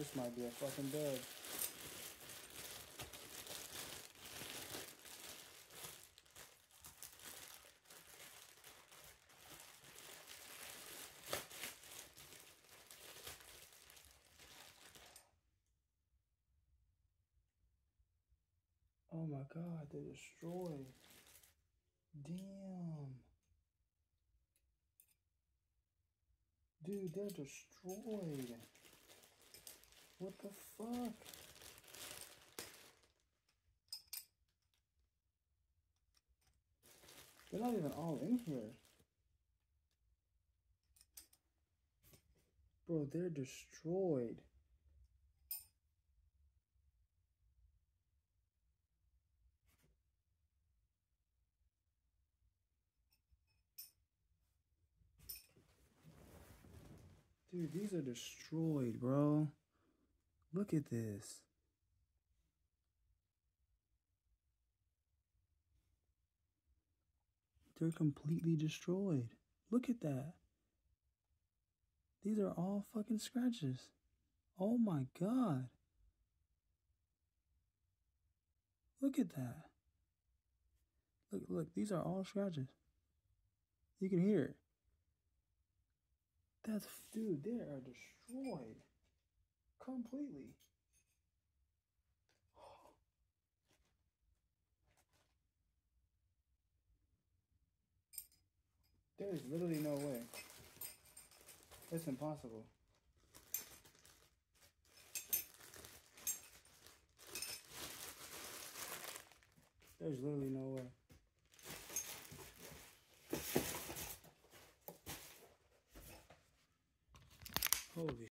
This might be a fucking dud. Oh my God, they destroyed. Damn. Dude, they're destroyed. What the fuck? They're not even all in here. Bro, they're destroyed. Dude, these are destroyed, bro. Look at this. They're completely destroyed. Look at that. These are all fucking scratches. Oh my God. Look at that. Look, look, these are all scratches. You can hear it. That's, dude, they are destroyed. Completely. Oh. There is literally no way. It's impossible. There's literally no way. Holy